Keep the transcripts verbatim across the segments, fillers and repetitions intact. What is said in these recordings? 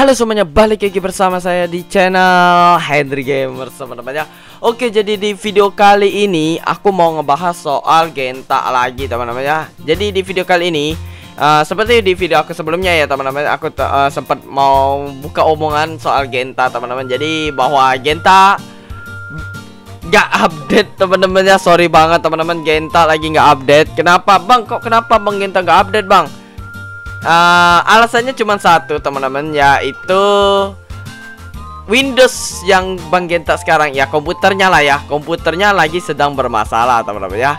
Halo semuanya, balik lagi bersama saya di channel Henry Gamer teman-teman ya. Oke, jadi di video kali ini aku mau ngebahas soal Genta lagi teman-teman ya. Jadi di video kali ini uh, seperti di video aku sebelumnya ya teman-teman, aku uh, sempat mau buka omongan soal Genta teman-teman. Jadi bahwa Genta nggak update teman-teman ya. Sorry banget teman-teman, Genta lagi nggak update. Kenapa bang? Kok kenapa bang Genta nggak update bang? Uh, alasannya cuma satu teman-teman, yaitu Windows yang Bang Genta sekarang ya, komputernya lah ya, komputernya lagi sedang bermasalah teman-teman ya,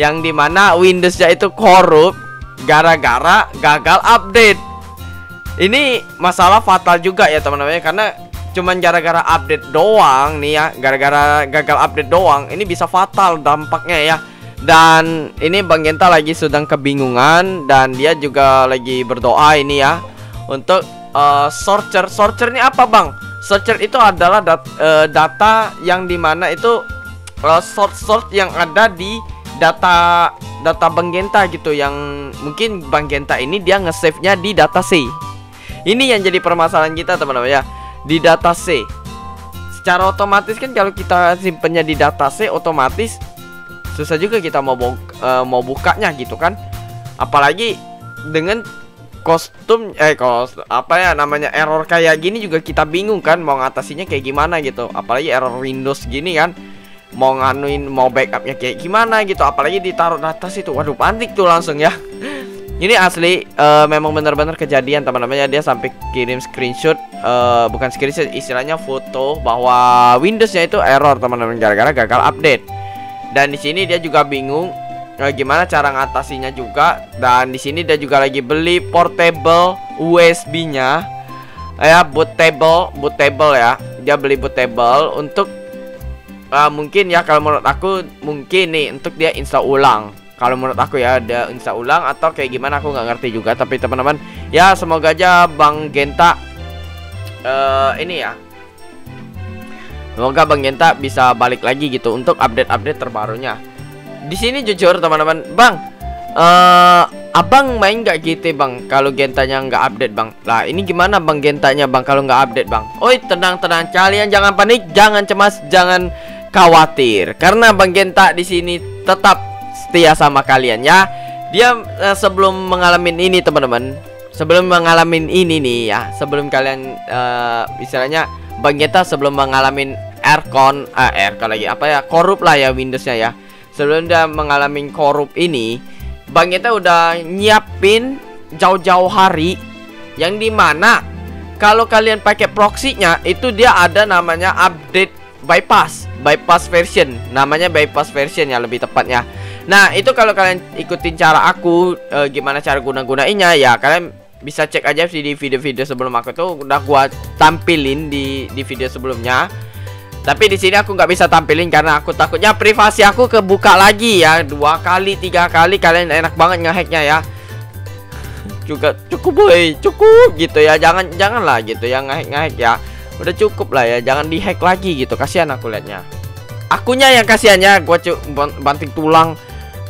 yang dimana Windowsnya itu korup gara-gara gagal update. Ini masalah fatal juga ya teman-teman, karena cuman gara-gara update doang nih ya, gara-gara gagal update doang ini bisa fatal dampaknya ya. Dan ini Bang Genta lagi sedang kebingungan, dan dia juga lagi berdoa ini ya untuk uh, Sorcer. Sorcer ini apa bang? Sorcer itu adalah dat uh, data yang dimana itu uh, sort-sort yang ada di data data Bang Genta gitu, yang mungkin Bang Genta ini dia nge-save-nya di data C. Ini yang jadi permasalahan kita teman-teman ya, di data C. Secara otomatis kan kalau kita simpennya di data C, otomatis susah juga kita mau uh, mau bukanya gitu kan. Apalagi dengan kostum eh kos apa ya namanya error kayak gini juga kita bingung kan mau ngatasinya kayak gimana gitu. Apalagi error Windows gini kan, mau nganuin mau backupnya kayak gimana gitu. Apalagi ditaruh atas itu, waduh panik tuh langsung ya. Ini asli uh, memang benar-benar kejadian teman-teman ya. Dia sampai kirim screenshot, uh, bukan screenshot, istilahnya foto bahwa Windowsnya itu error teman-teman gara-gara gagal update. Dan di sini dia juga bingung eh, gimana cara ngatasinya juga. Dan di sini dia juga lagi beli portable U S B-nya. Ya, eh, bootable, bootable ya. Dia beli bootable untuk eh, mungkin ya, kalau menurut aku mungkin nih untuk dia install ulang. Kalau menurut aku ya, dia install ulang atau kayak gimana aku nggak ngerti juga. Tapi teman-teman, ya semoga aja Bang Genta eh, ini ya, semoga Bang Genta bisa balik lagi gitu untuk update-update terbarunya. Di sini jujur teman-teman, bang, uh, abang main nggak G T bang? Kalau Gentanya nggak update bang, lah ini gimana bang Gentanya bang? Kalau nggak update bang, oi tenang-tenang, kalian jangan panik, jangan cemas, jangan khawatir, karena Bang Genta di sini tetap setia sama kalian ya. Dia uh, sebelum mengalami ini teman-teman, sebelum mengalami ini nih ya, sebelum kalian uh, istilahnya Bang Genta sebelum mengalami aircon, ah, aircon lagi apa ya, korup lah ya Windowsnya ya. Sebelum dia mengalami korup ini, Bang Genta udah nyiapin jauh-jauh hari, yang dimana kalau kalian pakai proxy-nya itu dia ada namanya update bypass, bypass version, namanya bypass version ya lebih tepatnya. Nah itu kalau kalian ikutin cara aku, eh, gimana cara guna-gunainnya ya, kalian bisa cek aja di video-video sebelum aku tuh udah gua tampilin di di video sebelumnya. Tapi di sini aku nggak bisa tampilin karena aku takutnya privasi aku kebuka lagi ya, dua kali tiga kali kalian enak banget ngehacknya ya. Juga cukup boy, cukup gitu ya, jangan janganlah gitu ya ngehack-ngehack ya. Udah cukup lah ya, jangan dihack lagi gitu, kasihan aku liatnya. Akunya yang kasihannya, gua banting tulang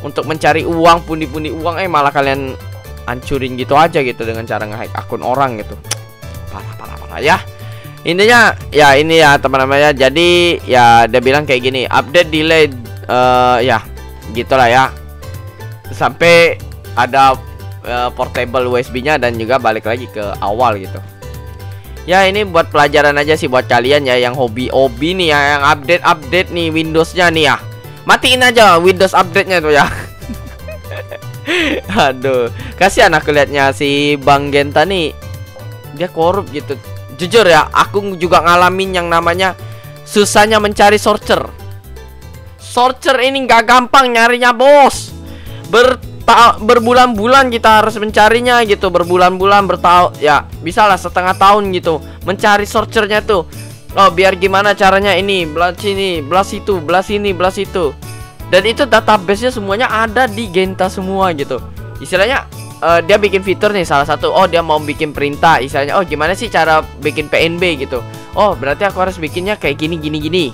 untuk mencari uang, pundi-pundi uang, eh malah kalian hancurin gitu aja gitu dengan cara nge-hack akun orang gitu. Parah parah parah ya. Intinya ya ini ya teman-teman ya. Jadi ya dia bilang kayak gini, update delay uh, ya gitulah ya. Sampai ada uh, portable U S B-nya dan juga balik lagi ke awal gitu. Ya ini buat pelajaran aja sih buat kalian ya yang hobi-hobi nih ya, yang update-update nih Windows-nya nih ya. Matiin aja Windows update-nya tuh ya. Aduh, kasihan aku liatnya si Bang Genta nih, dia korup gitu. Jujur ya, aku juga ngalamin yang namanya susahnya mencari Sorcer. Sorcer ini nggak gampang nyarinya bos. Berbulan-bulan kita harus mencarinya gitu, berbulan-bulan bertahun, ya bisa lah setengah tahun gitu mencari Sorcernya tuh. Oh biar gimana caranya ini, belas sini, belas itu, belas sini, belas itu. Dan itu database-nya semuanya ada di Genta semua gitu. Istilahnya uh, dia bikin fitur nih salah satu. Oh dia mau bikin perintah, istilahnya oh gimana sih cara bikin P N B gitu. Oh berarti aku harus bikinnya kayak gini gini gini.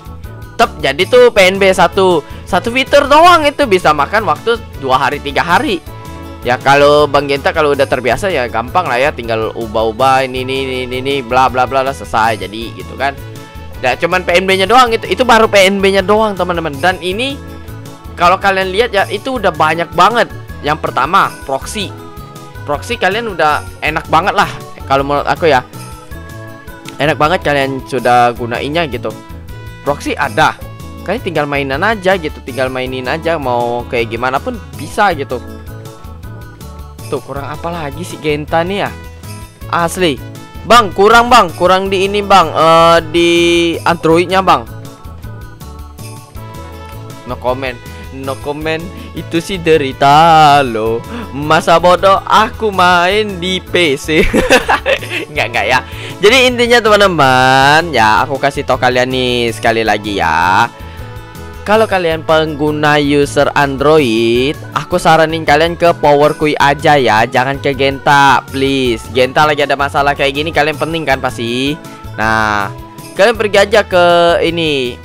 Tep jadi tuh P N B satu satu fitur doang itu bisa makan waktu dua hari tiga hari. Ya kalau Bang Genta kalau udah terbiasa ya gampang lah ya, tinggal ubah-ubah ini ini ini ini bla bla bla selesai jadi gitu kan. Nah, cuman P N B-nya doang itu, itu baru P N B-nya doang teman-teman. Dan ini kalau kalian lihat ya itu udah banyak banget. Yang pertama proxy, proxy kalian udah enak banget lah kalau menurut aku ya, enak banget kalian sudah gunainnya gitu. Proxy ada, kalian tinggal mainan aja gitu, tinggal mainin aja mau kayak gimana pun bisa gitu. Tuh kurang apa lagi sih Genta nih ya, asli. Bang, kurang bang, kurang di ini bang, uh, di Androidnya bang. No comment, no comment, itu sih derita lo. Masa bodoh aku main di P C. Enggak enggak ya. Jadi intinya teman-teman, ya aku kasih tau kalian nih sekali lagi ya. Kalau kalian pengguna user Android, aku saranin kalian ke Power Kui aja ya, jangan ke Genta, please. Genta lagi ada masalah kayak gini, kalian penting kan pasti. Nah, kalian pergi aja ke ini,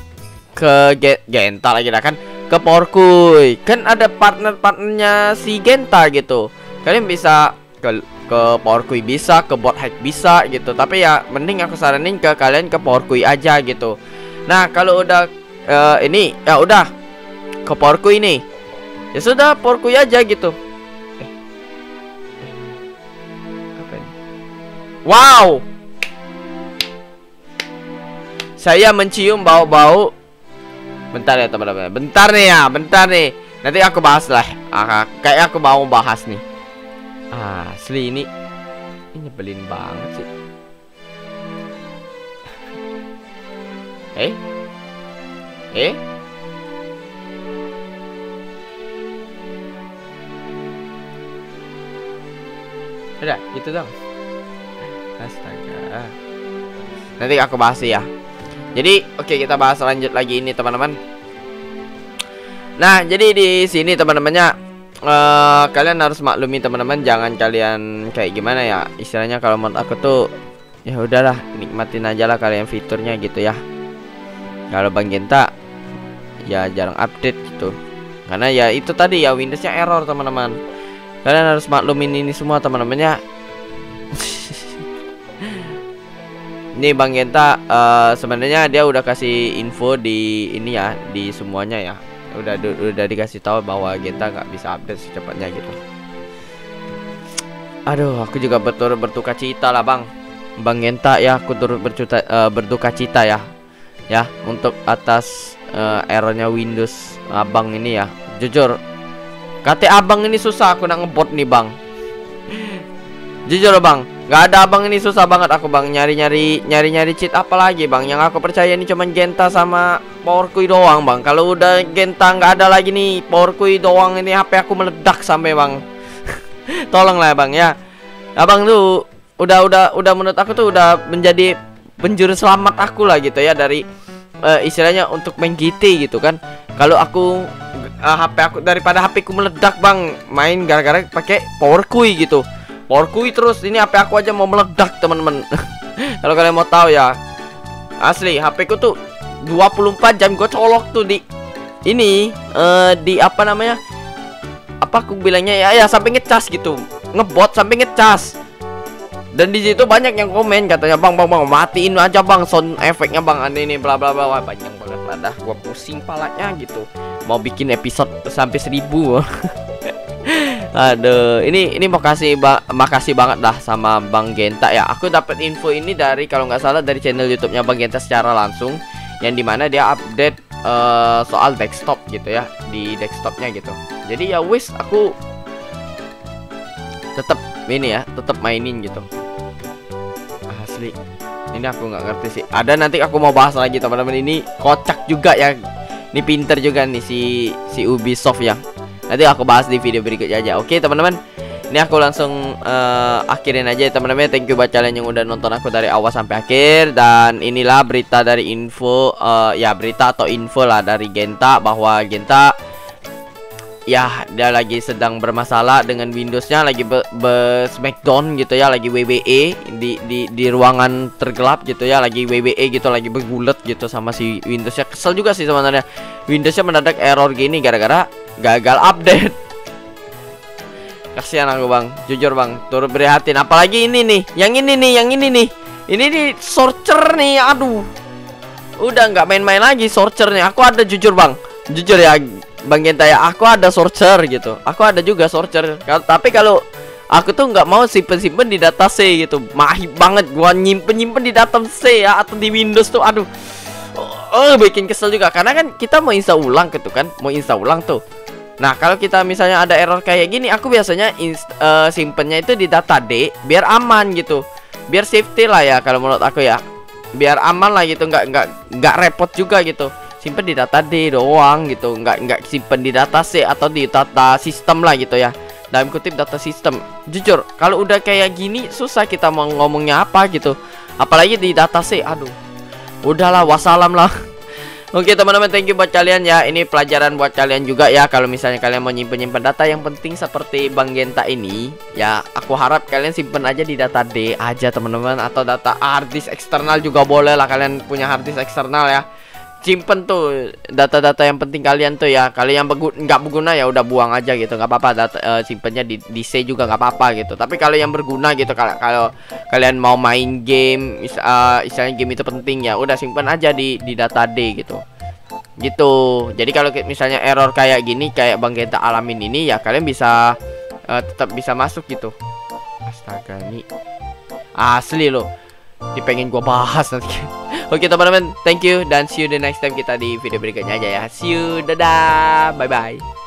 ke Ge Genta lagi dah kan, ke Power Kui. Kan ada partner-partnernya si Genta gitu. Kalian bisa ke ke Power Kui bisa, ke bot hack bisa gitu. Tapi ya mending aku saranin ke kalian ke Power Kui aja gitu. Nah, kalau udah uh, ini ya udah ke Power Kui ini. Ya sudah, Power Kui aja gitu. Eh. Apa ini? Wow, saya mencium bau-bau. Bentar ya teman-teman, bentar nih ya, bentar nih. Nanti aku bahas lah. Ah, kayak aku mau bahas nih. Ah, asli ini, ini nyebelin banget sih. Eh, eh. Udah, gitu dong. Astaga. Nanti aku bahas ya. Jadi, oke okay, kita bahas lanjut lagi ini, teman-teman. Nah, jadi di sini teman-temannya uh, kalian harus maklumi teman-teman, jangan kalian kayak gimana ya. Istilahnya kalau menurut aku tuh ya udahlah, nikmatin aja lah kalian fiturnya gitu ya. Kalau Bang Genta ya jarang update gitu. Karena ya itu tadi ya Windowsnya error, teman-teman. Kalian harus maklumin ini semua teman-teman ya. Ini Bang Genta uh, sebenarnya dia udah kasih info di ini ya, di semuanya ya. Udah udah dikasih tahu bahwa Genta nggak bisa update secepatnya gitu. Aduh, aku juga berturut berduka cita lah Bang. Bang Genta ya, aku turut bercuta, uh, berduka cita ya. Ya, untuk atas uh, errornya Windows Abang ini ya. Jujur kata abang ini susah aku nak ngebot nih bang. Jujur bang, gak ada abang ini susah banget aku bang, nyari-nyari nyari-nyari cheat apalagi bang. Yang aku percaya ini cuman Genta sama Power Kui doang bang. Kalau udah Genta nggak ada lagi nih, Power Kui doang ini H P aku meledak sampai bang. Tolong lah bang ya. Abang tuh udah udah udah menurut aku tuh udah menjadi penjuru selamat aku lah gitu ya, dari uh, istilahnya untuk main G T gitu kan. Kalau aku Uh, H P aku daripada H P ku meledak bang, main gara-gara pakai Power Kui gitu, Power Kui terus ini H P aku aja mau meledak teman-teman. Kalau kalian mau tahu ya, asli H P ku tuh dua puluh empat jam gue colok tuh di ini uh, di apa namanya, apa aku bilangnya ya ya sampai ngecas gitu, ngebot sampai ngecas. Dan di situ banyak yang komen katanya bang bang bang matiin aja bang sound efeknya bang aneh ini bla bla bla. Wah, banyak banget lah dah, gue pusing palanya gitu. Mau bikin episode sampai seribu. Aduh, ini ini makasih ba makasih banget dah sama Bang Genta ya. Aku dapat info ini dari kalau nggak salah dari channel YouTube-nya Bang Genta secara langsung, yang dimana dia update uh, soal desktop gitu ya, di desktopnya gitu. Jadi ya wis, aku tetap ini ya, tetap mainin gitu. Asli, ini aku nggak ngerti sih. Ada nanti aku mau bahas lagi teman-teman, ini kocak juga ya. Ini pinter juga nih si si Ubisoft ya. Nanti aku bahas di video berikutnya aja. Oke teman-teman, ini aku langsung uh, akhirin aja ya teman-teman. Thank you buat kalian yang udah nonton aku dari awal sampai akhir. Dan inilah berita dari info uh, ya berita atau info lah dari Genta, bahwa Genta ya dia lagi sedang bermasalah dengan Windowsnya, lagi be, be smackdown gitu ya, lagi W W E di di di ruangan tergelap gitu ya, lagi W W E gitu, lagi bergulet gitu sama si Windowsnya. Kesel juga sih sebenarnya, Windowsnya mendadak error gini gara-gara gagal update. Kasihan aku bang, jujur bang, turut prihatin. Apalagi ini nih, yang ini nih, yang ini nih. Ini nih Sorcer nih, aduh. Udah nggak main-main lagi Sorcernya. Aku ada jujur bang, jujur ya Bang Genta ya, aku ada Sorcer gitu. Aku ada juga Sorcer. Tapi kalau aku tuh nggak mau simpen-simpen di data C gitu. Mahib banget gua nyimpen-nyimpen di data C ya, atau di Windows tuh, aduh. Oh, bikin kesel juga karena kan kita mau install ulang gitu kan, mau install ulang tuh. Nah, kalau kita misalnya ada error kayak gini, aku biasanya uh, simpennya itu di data D biar aman gitu. Biar safety lah ya kalau menurut aku ya. Biar aman lah gitu, nggak nggak nggak repot juga gitu. Simpen di data D doang gitu, nggak nggak simpen di data C atau di data sistem lah gitu ya. Dalam kutip data sistem. Jujur, kalau udah kayak gini susah kita mau ngomongnya apa gitu. Apalagi di data C, aduh. Udahlah, wassalam lah. Oke teman-teman, thank you buat kalian ya. Ini pelajaran buat kalian juga ya. Kalau misalnya kalian mau nyimpen-nyimpen data yang penting seperti Bang Genta ini ya, aku harap kalian simpen aja di data D aja teman-teman, atau data harddisk eksternal juga boleh lah. Kalian punya harddisk eksternal ya, simpen tuh data-data yang penting kalian tuh ya. Kalian yang berguna, nggak berguna ya udah buang aja gitu, nggak apa-apa. Data uh, simpennya di, di C juga nggak apa-apa gitu. Tapi kalau yang berguna gitu, kalau kalau kalian mau main game, uh, istilahnya game itu penting ya, udah simpen aja di di data D gitu. Gitu. Jadi kalau misalnya error kayak gini, kayak Bang Genta alamin ini ya, kalian bisa uh, tetap bisa masuk gitu. Astaga nih, asli loh. Ini pengen gua bahas nanti. Oke teman-teman, thank you dan see you the next time kita di video berikutnya aja ya. See you, dadah, bye-bye.